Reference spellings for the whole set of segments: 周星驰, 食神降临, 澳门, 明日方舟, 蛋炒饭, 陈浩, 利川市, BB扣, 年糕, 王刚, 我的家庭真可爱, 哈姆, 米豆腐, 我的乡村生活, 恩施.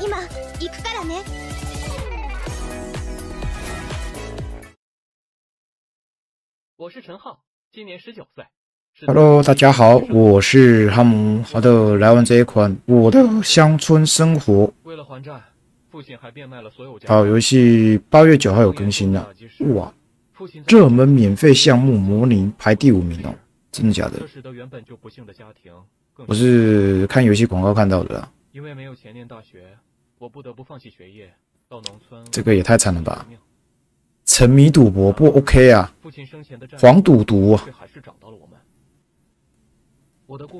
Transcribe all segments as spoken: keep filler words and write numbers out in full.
今行くからね。我是陈浩，今年十九岁。 Hello， 大家好，我是哈姆。好的，来玩这一款《我的乡村生活》。为了还债，父亲还变卖了所有家。好，游戏八月九号有更新了。哇，热门免费项目模拟排第五名哦，真的假的？我是看游戏广告看到的啦。因为没有钱念大学，我不得不放弃学业，到农村。这个也太惨了吧！ 沉迷赌博不 OK 啊！黄赌毒，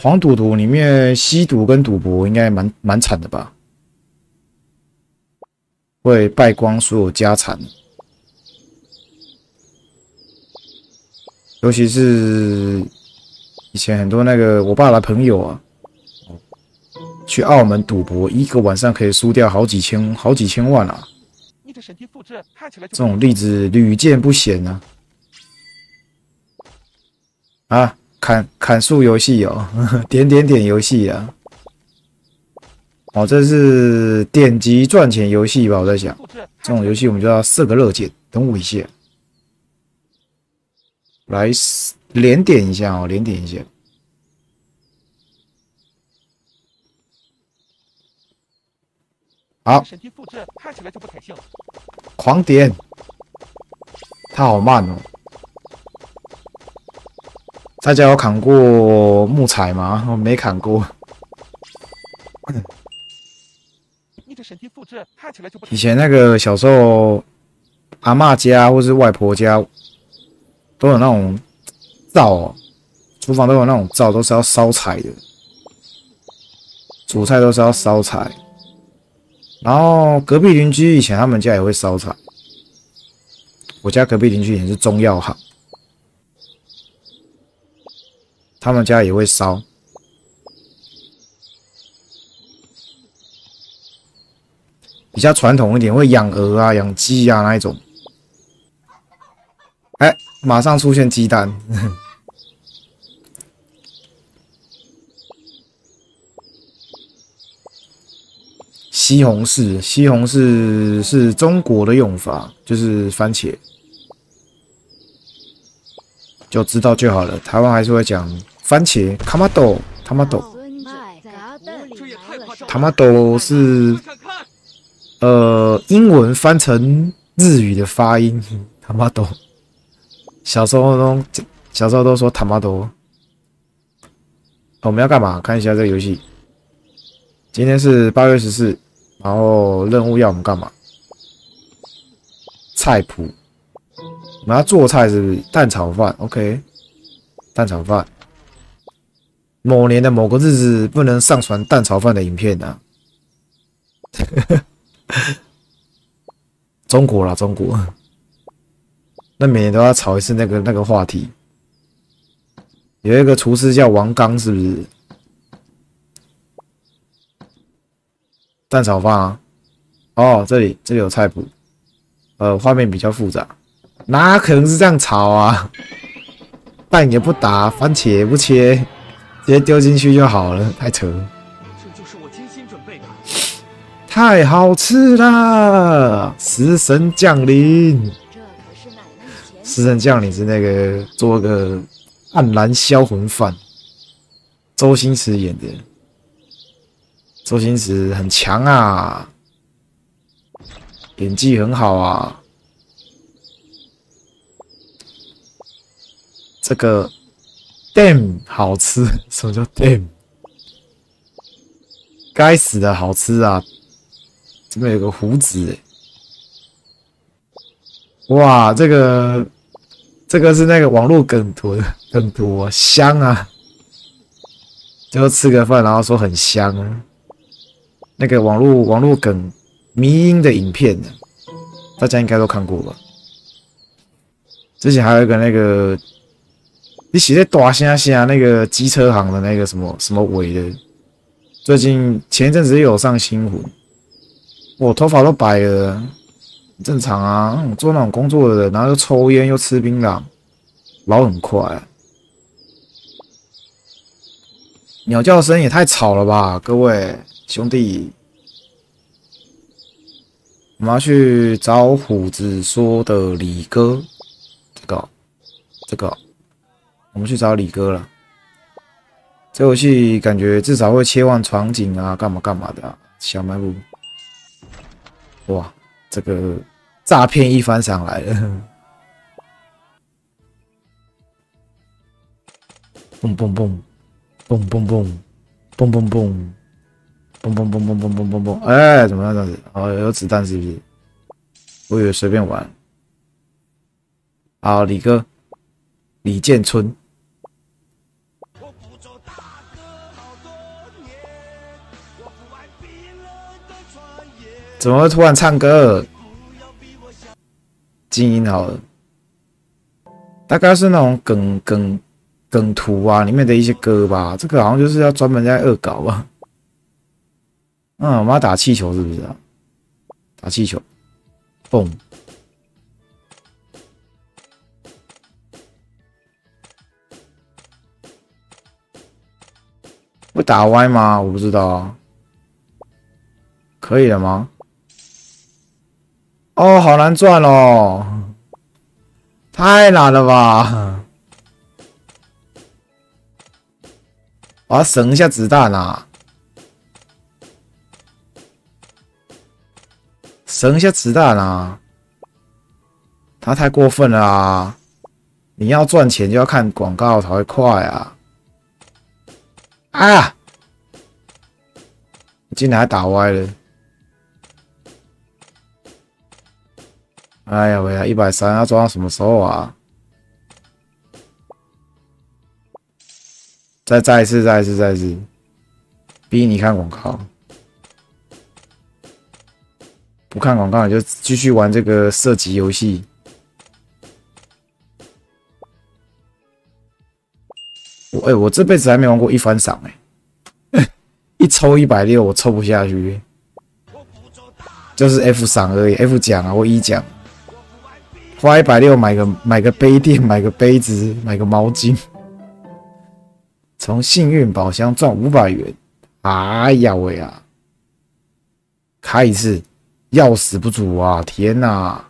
黄赌毒里面吸毒跟赌博应该蛮蛮惨的吧？会败光所有家产，尤其是以前很多那个我爸的朋友啊，去澳门赌博，一个晚上可以输掉好几千好几千万啊！ 这种例子屡见不鲜啊！啊，砍砍树游戏哦，呵呵点点点游戏啊！哦，这是点击赚钱游戏吧？我在想，这种游戏我们就要设个热点，等我一下，来连点一下哦，连点一下。 好，狂点，他好慢哦。大家有砍过木材吗？我没砍过。以前那个小时候，阿嬷家或是外婆家，都有那种灶哦，厨房都有那种灶，都是要烧柴的，煮菜都是要烧柴。 然后隔壁邻居以前他们家也会烧柴，我家隔壁邻居也是中药行，他们家也会烧。比较传统一点，会养鹅啊、养鸡啊那一种。哎，马上出现鸡蛋。西红柿，西红柿是中国的用法，就是番茄，就知道就好了。台湾还是会讲番茄 ，tomato tomato tomato 是呃英文翻成日语的发音 tomato。小时候都小时候都说 tomato。我们要干嘛？看一下这个游戏。今天是八月十四。 然后任务要我们干嘛？菜谱，我们要做菜是不是？蛋炒饭 ，OK， 蛋炒饭。某年的某个日子不能上传蛋炒饭的影片啊！中国啦，中国，那每年都要炒一次那个那个话题。有一个厨师叫王刚，是不是？ 蛋炒饭啊！哦，这里这里有菜谱，呃，画面比较复杂，哪可能是这样炒啊？蛋也不打，番茄也不切，直接丢进去就好了，太扯了。这就是我精心准备的，太好吃啦！食神降临，食神降临是那个做个黯然销魂饭，周星驰演的。 周星驰很强啊，演技很好啊。这个 damn 好吃，什么叫 damn？ 该死的好吃啊！这边有个胡子、欸，哇，这个这个是那个网络梗图，梗图、啊、香啊！最后吃个饭，然后说很香啊。 那个网络网络梗迷因的影片，大家应该都看过吧？之前还有一个那个，你写在大声声那个机车行的那个什么什么尾的，最近前一阵子又有上新闻，我头发都白了，很正常啊。我做那种工作的人，然后又抽烟又吃槟榔，老很快、啊。鸟叫声也太吵了吧，各位。 兄弟，我们要去找虎子说的李哥，这个、哦、这个、哦，我们去找李哥了。这游戏感觉至少会切换场景啊，干嘛干嘛的、啊。小卖部，哇，这个诈骗一番上来了，蹦蹦蹦，蹦蹦蹦，蹦蹦蹦。 嘣嘣嘣嘣嘣嘣嘣嘣！哎，怎么样这样子？哦，有子弹是不是？我以为随便玩。好，李哥，李建春。怎么会突然唱歌？静音好了。大概是那种梗梗梗图啊，里面的一些歌吧。这个好像就是要专门在恶搞吧。 嗯，我们要打气球是不是啊？打气球，蹦！会打歪吗？我不知道啊。可以了吗？哦，好难转哦，太难了吧！我要省一下子弹啊！ 省一下子弹啊！他太过分了啊！你要赚钱就要看广告才会快啊！啊！竟然还打歪了！哎呀喂呀， 一百三要装到什么时候啊？再再一次，再一次，再一次，逼你看广告。 不看广告，你就继续玩这个射击游戏。我哎、欸，我这辈子还没玩过一番赏哎、欸，一抽一百六我抽不下去，就是 F 赏而已 ，F 奖啊或一奖，花一百六买个买个杯垫，买个杯子，买个毛巾，从幸运宝箱赚五百元，哎呀喂啊，开一次。 钥匙不足啊！天哪！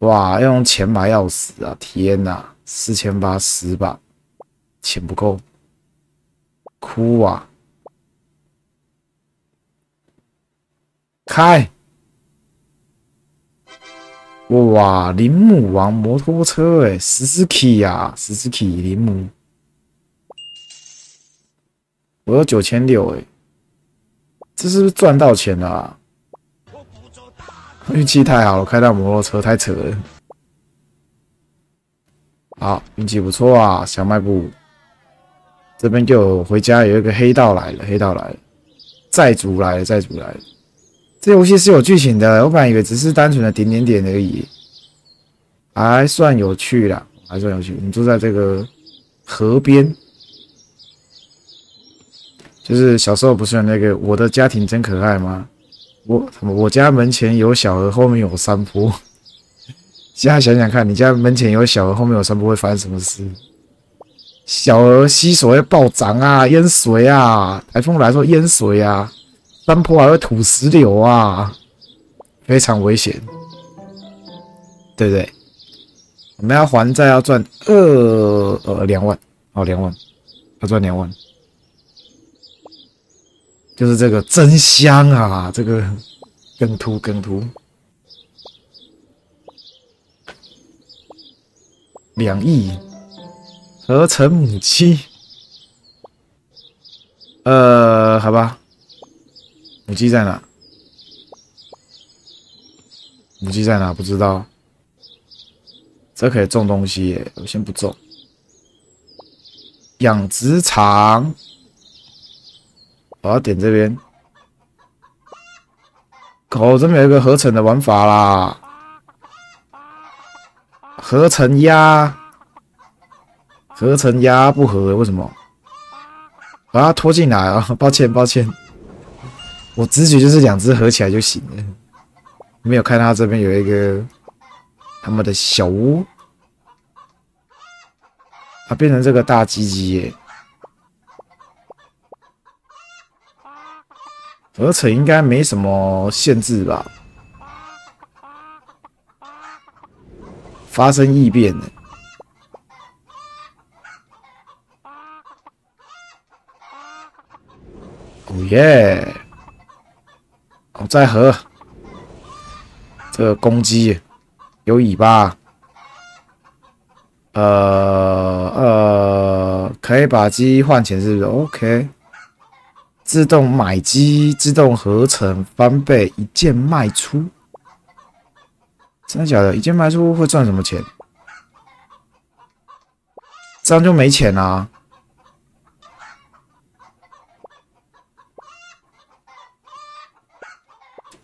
哇，要用钱买钥匙啊！天哪，四千八十吧，钱不够，哭啊！开！哇，铃木王摩托车哎、欸，十字 key 呀，十字 key 铃木，我有九千六哎，这是不是赚到钱了啊？ 运气太好了，开到摩托车太扯了。好，运气不错啊，小卖部。这边就有回家有一个黑道来了，黑道来了，债主来了，债主来了。这游戏是有剧情的，我本来以为只是单纯的点点点而已，还算有趣啦，还算有趣。我们住在这个河边，就是小时候不是有那个《我的家庭真可爱》吗？ 我什么？我家门前有小河，后面有山坡。现在想想看，你家门前有小河，后面有山坡，会发生什么事？小河溪水会暴涨啊，淹水啊！台风来说淹水啊，山坡还会吐石榴啊，非常危险，对不对？我们要还债要赚二呃两万哦，两万，要赚两万。 就是这个真香啊！这个梗图梗图，两亿合成母鸡，呃，好吧，母鸡在哪？母鸡在哪？不知道。这可以种东西耶，我先不种。养殖场。 我要点这边，哦，这边有一个合成的玩法啦，合成鸭，合成鸭不合，为什么？把它拖进来啊！抱歉，抱歉，我直觉就是两只合起来就行了，没有看到这边有一个他们的小屋，它、啊、变成这个大鸡鸡耶。合成应该没什么限制吧？发生异变了。 耶！我、yeah 哦、在合，这个公鸡有尾巴，呃呃，可以把鸡换钱是不是 ？OK， 自动买鸡，自动合成，翻倍，一键卖出。真的假的？一键卖出会赚什么钱？这样就没钱啦、啊。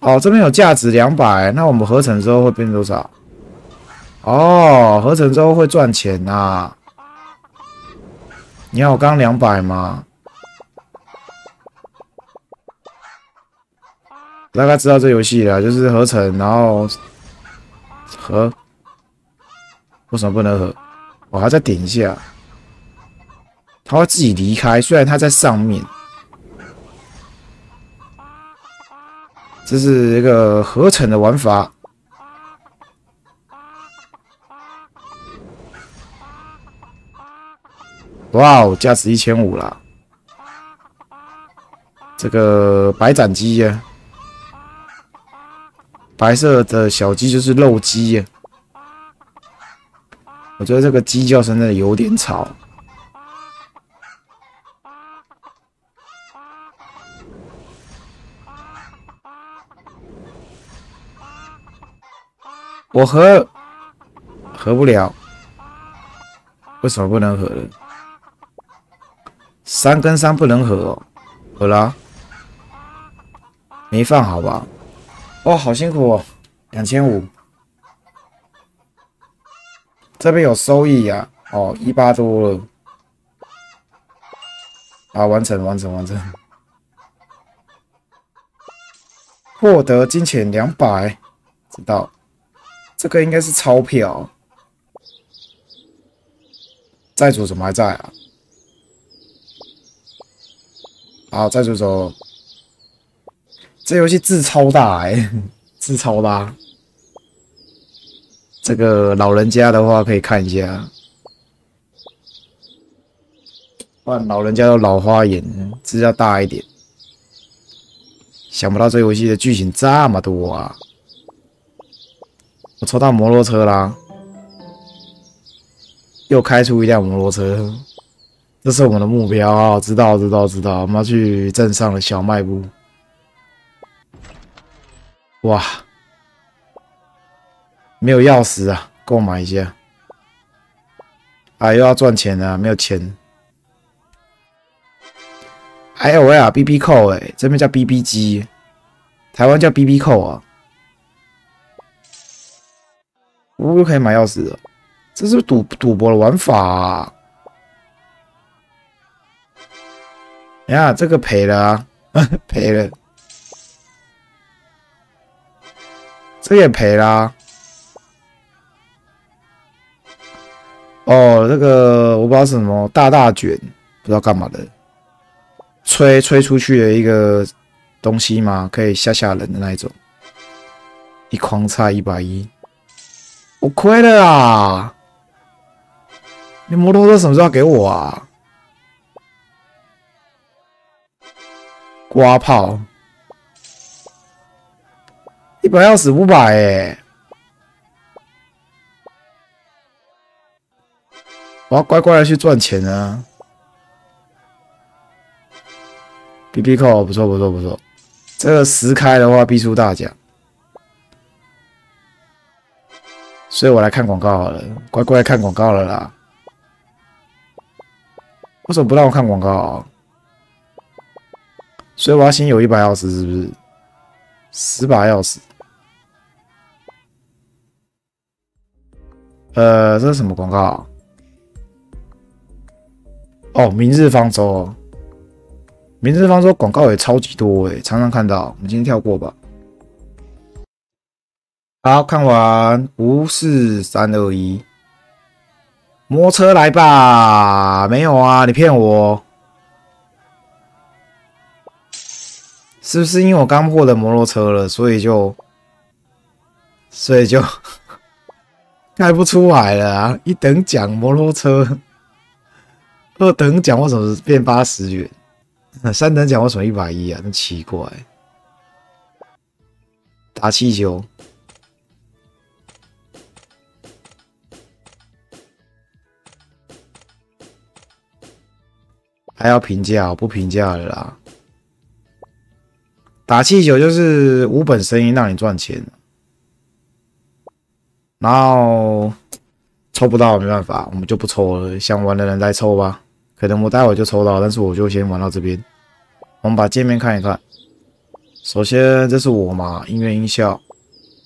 哦，这边有价值 两百， 那我们合成之后会变多少？哦，合成之后会赚钱啊！你看我刚刚两百吗？大概知道这游戏了，就是合成，然后合，为什么不能合？我还要再点一下，它会自己离开，虽然它在上面。 这是一个合成的玩法，哇哦，价值 一千五百 啦！这个白斩鸡呀，白色的小鸡就是肉鸡呀。我觉得这个鸡叫声真的有点吵。 我合合不了，为什么不能合呢？三跟三不能合哦，合啦，没放好吧？哦，好辛苦哦， 两千五百， 这边有收益呀、啊，哦， 一八多了，啊，完成完成完成，获得金钱 两百， 知道。 这个应该是钞票，债主怎么还在啊？好，债主走。这游戏字超大哎、欸，字超大。这个老人家的话可以看一下，不然老人家都老花眼，字要大一点。想不到这游戏的剧情这么多啊！ 我抽到摩托车啦，又开出一辆摩托车，这是我们的目标啊！知道，知道，知道，我们要去镇上的小卖部。哇，没有钥匙啊，购买一下。啊，又要赚钱了，没有钱。哎呦喂啊 ，B B 扣哎，这边叫 B B 机，台湾叫 B B 扣啊。 我又可以买钥匙了，这是赌赌博的玩法、啊。哎呀，这个赔了啊，赔了，这也赔啦、啊。哦，这个我不知道是什么大大卷，不知道干嘛的，吹吹出去的一个东西嘛，可以吓吓人的那一种，一筐菜一百一。 我亏了啊！你摩托车什么时候给我啊？刮炮，一百钥匙五百哎！我要乖乖的去赚钱啊 ！B B 扣不错不错不错，这个十开的话必输大奖。 所以我来看广告好了，乖乖看广告了啦。为什么不让我看广告、啊？所以我要先有一把钥匙，是不是？十把钥匙。呃，这是什么广告、啊？哦，明日方舟。明日方舟广告也超级多哎、欸，常常看到。我们今天跳过吧。 好，看完五四三二一，摩车来吧！没有啊，你骗我！是不是因为我刚破了摩托车了，所以就，所以就开不出来了啊！一等奖摩托车，二等奖为什么变八十元？三等奖为什么一百一啊？那奇怪、欸。打气球。 还要评价？我不评价了啦。打气球就是无本生意，让你赚钱，然后抽不到没办法，我们就不抽了。想玩的人来抽吧，可能我待会就抽到，但是我就先玩到这边。我们把界面看一看。首先这是我嘛，音乐音效，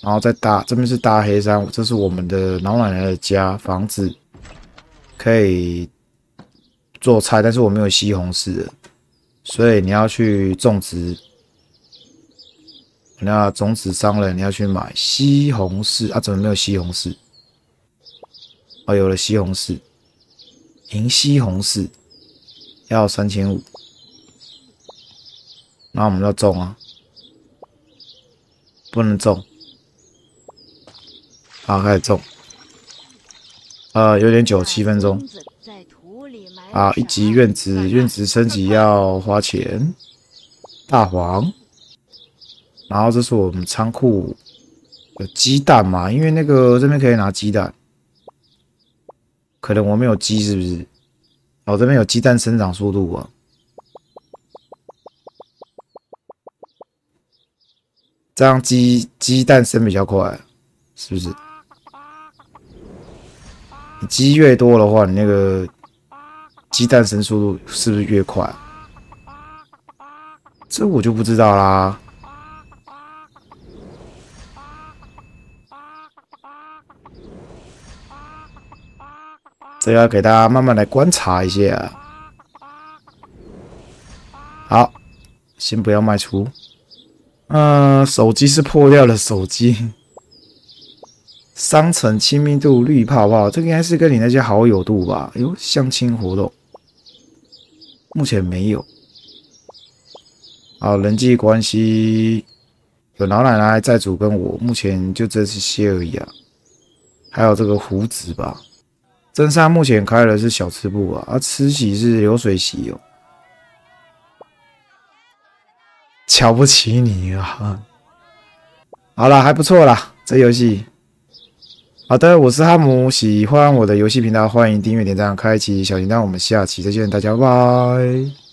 然后再搭这边是搭黑山，这是我们的老奶奶的家房子，可以。 做菜，但是我没有西红柿，所以你要去种植。那种子商人你要去买西红柿啊？怎么没有西红柿？哦，有了西红柿，银西红柿要三千五，那我们要种啊，不能种，好，开始种。呃，有点久，七分钟。 啊，一级院子，院子升级要花钱。大黄，然后这是我们仓库有鸡蛋嘛？因为那个这边可以拿鸡蛋，可能我没有鸡是不是？哦，这边有鸡蛋生长速度啊。这样鸡鸡蛋生比较快，是不是？你鸡越多的话，你那个。 鸡蛋生速度是不是越快？这我就不知道啦。这要给大家慢慢来观察一下。好，先不要卖出。嗯、呃，手机是破掉了手机。商城亲密度绿泡泡，这个应该是跟你那些好友度吧？哎呦，相亲活动。 目前没有。好，人际关系有老奶奶、债主跟我，目前就这些而已啊。还有这个胡子吧。真砂目前开的是小吃部啊，啊，吃席是流水席哦。瞧不起你啊！好啦，还不错啦，这游戏。好的，我是哈姆，喜欢我的游戏频道，欢迎订阅、点赞、开启小铃铛，我们下期再见，大家拜拜。